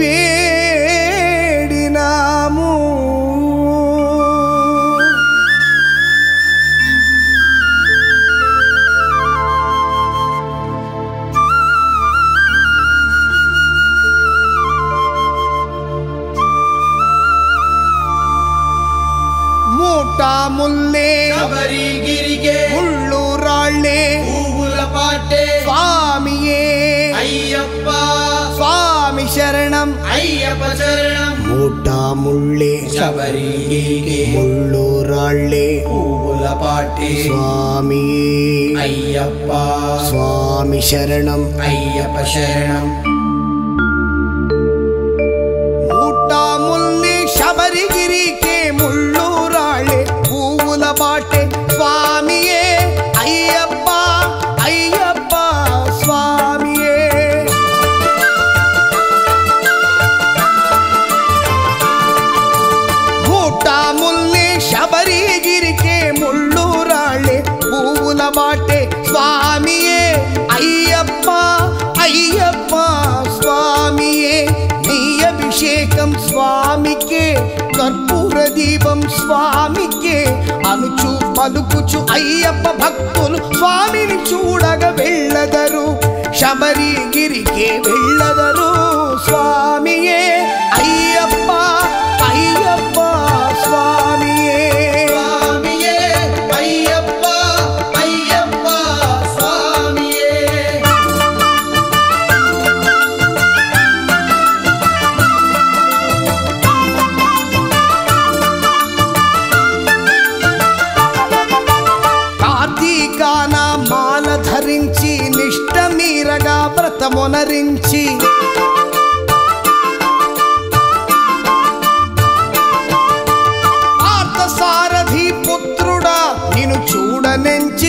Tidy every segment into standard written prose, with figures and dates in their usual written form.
வேடினாமோ முல்லே சபரி கிரிகே உள்ளூராளே ஊகுல பாட்டே சுவாமியே ஐயப்பா சுவாமி சரணம் ஐயப்ப சரணம் மூட்டா முல்லே சபரி கிரிகே உள்ளூராளே ஊகுல பாட்டே சுவாமியே ஐயப்பா சுவாமி சரணம் ஐயப்ப சரணம் மூட்டா முல்லே சபரி கிரிகே உள்ளூராளே பாட்டே சுவாமியே ஐயப்பா ஐயப்பா சுவாமியே மூட்டா முல்லே சபரிகிரிக்கே முள்ளூராளே பூவுல பாட்டே சுவாமியே ஐயப்பா ஐயப்பா சுவாமியே நீ அபிஷேகம் சுவாமிக்கே கற்பூர தீபம் சுவாமிக்கே అనుచు పలుకుచు అయ్యప్ప భక్తులు స్వామిని చూడగ వెళ్ళదరు శబరిగిరికే వెళ్ళదరు స్వామియే అయ్యప్ప అయ్యప్ప స్వామియే స్వామియే అయ్యప్ప అయ్యప్ప స్వామియే వ్రతమునరించి పార్థసారథి పుత్రుడా నిన్ను చూడనెంచి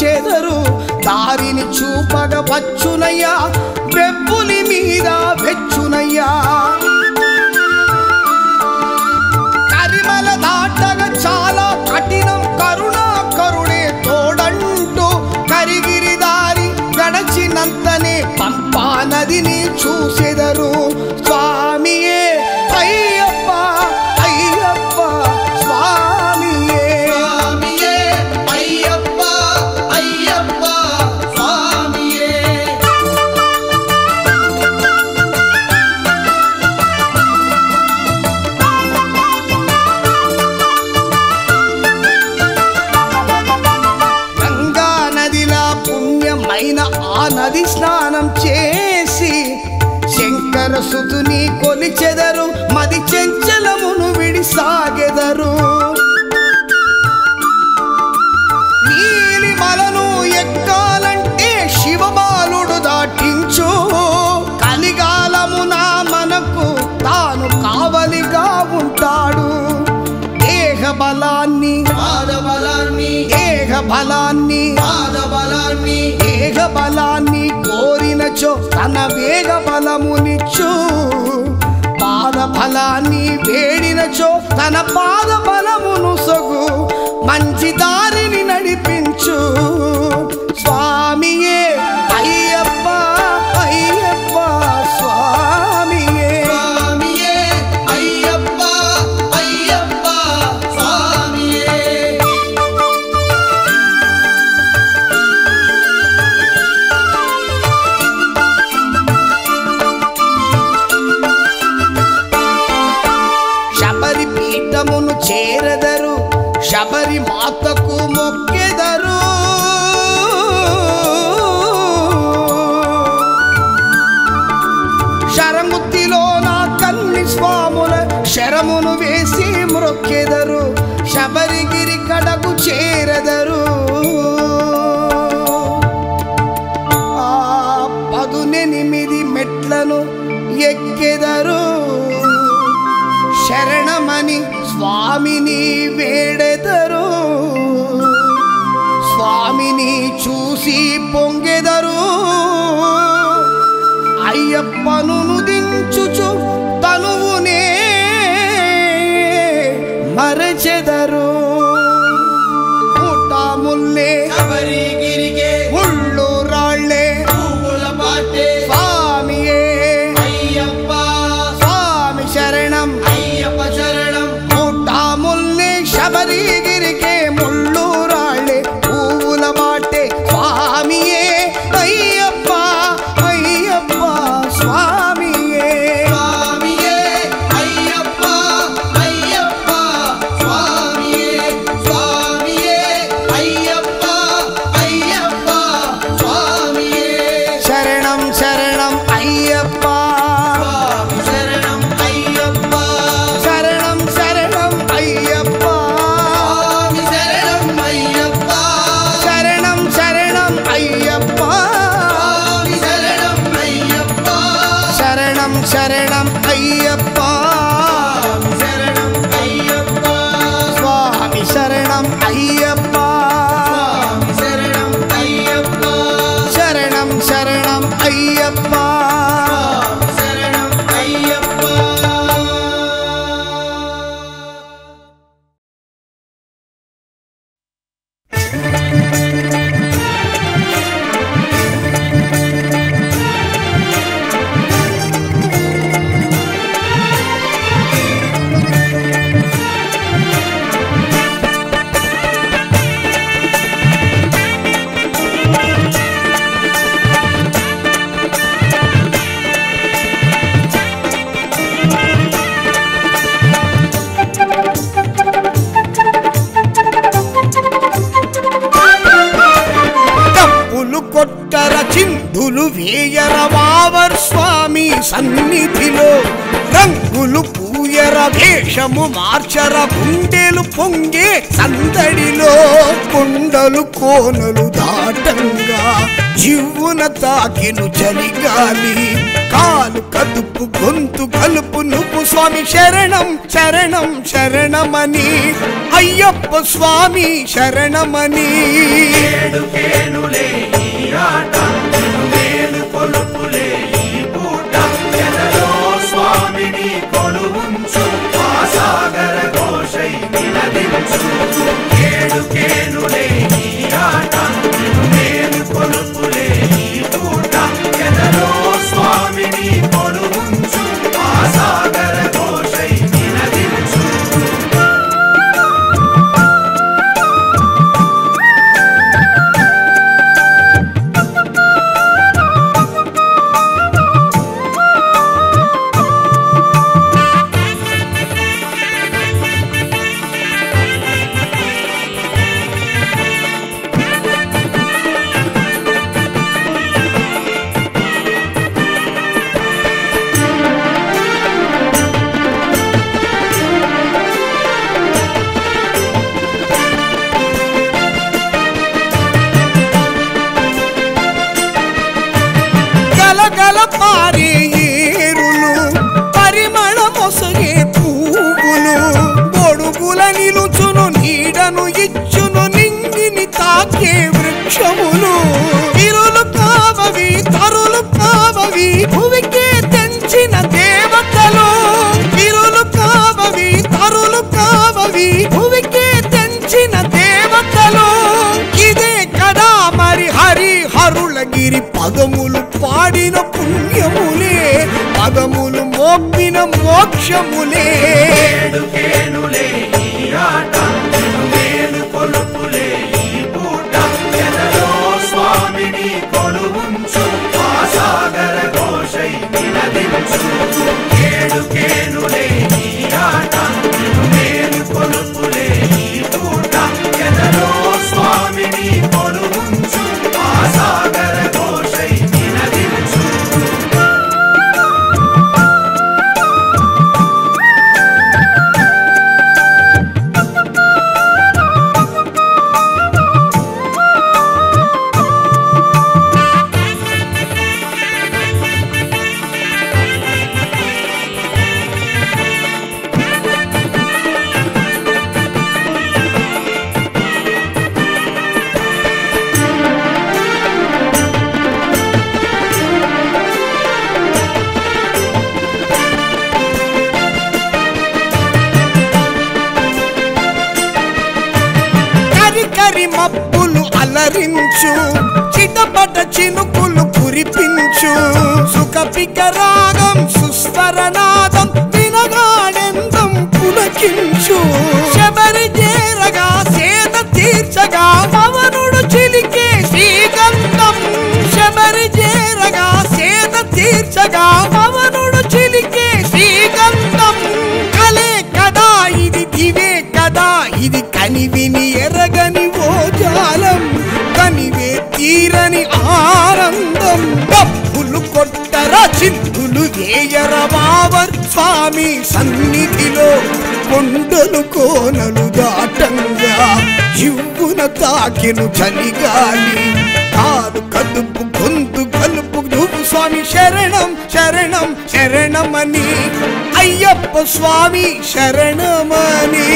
చెదరు దారిని చూపగ వచ్చునయ్యా వెబ్బులి మీద వెచ్చునయ్యా కరిమల దాటగ చాలా కఠినం కరుణాకరుడే తోడంటూ కరిగిరి దారి గడచినంతనే పంపా నదిని చూసెదరు స్వామియే అయ్యప్ప అయ్యప్ప స్వామియే స్నానం చేసి శంకర సుతుని కొలిచెదరు మది చెంచలమును విడిసాగెదరు నీలి మలను ఎక్కాలంటే శివబాలుడు దాటించు కలిగాలమున మనకు తాను కావలిగా ఉంటాడు బలాన్ని పాదబలాన్ని ఏక బలాన్ని పాదబలాన్ని ఏక బలాన్ని కోరినచో తన వేగ బలమునిచ్చు పాద బలాన్ని వేడినచో తన పాద బలమును సొగు మంచి దారిని నడిపించు స్వామియే అయ్యప్ప అయ్యప్ప స్వామియే వైకుంఠమును చేరదరు శబరి మాతకు మొక్కెదరు శరముతిలో నా కన్ని స్వాముల శరమును వేసి మొక్కెదరు శబరిగిరి కడకు చేరదరు ఆ 18 మెట్లను ఎక్కెదరు శరణమని స్వామిని వేడెదరు స్వామిని చూసి పొంగెదరు అయ్యప్పను దించుచు తనువునే మరచెదరు ఊటాముల్లే శబరిగిరికే ఉళ్ళు రాళ్ళే పూల పాటే స్వామియే అయ్యప్ప స్వామి శరణం శబరిగిరికే ముళ్ళు రాళ్ళే పూల బాటే స్వామియే అయ్యప్ప అయ్యప్ప స్వామియే స్వామియే అయ్యప్ప అయ్యప్ప స్వామియే స్వామియే అయ్యప్ప అయ్యప్ప స్వామియే శరణం శరణం అయ్యప్ప శరణం అయ్యప్ప శరణం అయ్యప్ప స్వామి శరణం అయ్యప్ప శరణం అయ్యప్ప శరణం శరణం అయ్యప్ప శరణం అయ్యప్ప. చిందులు వేయర వావర్ స్వామి సన్నిధిలో రంగులు పూయర వేషము మార్చర గుండెలు పొంగే సందడిలో కొండలు కోనలు దాటంగా జీవున తాకిను చలిగాలి కాలు కదుపు గొంతు కలుపు నువ్వు స్వామి శరణం శరణం శరణమని అయ్యప్ప స్వామి శరణమని పదములు పాడిన పుణ్యములే పదములు మోపిన మోక్షములే అల్లరి మబ్బులు అలరించు చిటపట చినుకులు కురిపించు సుఖపిక రాగం సుస్వరనాదం వినగాడెందం పులకించు శబరి చేరగా సేద తీర్చగా పవనుడు చిలికే శ్రీగంధం శబరి చేరగా సేద తీర్చగా పవనుడు చిలికే శ్రీగంధం కలే కదా ఇది దివే కదా ఇది కనివిని ఎరగని ఓ జాలం కనివే తీరని ఆనందం డప్పులు కొట్టరా చిందులు వేయరా మావర్ స్వామి సన్నిధిలో కొండలు కోనలు దాటంగా యువ్వున తాకెను చలిగాలి కాలు కదుపు గొంతు కలుపు నువ్వు స్వామి శరణం శరణం శరణమని అయ్యప్ప స్వామి శరణమని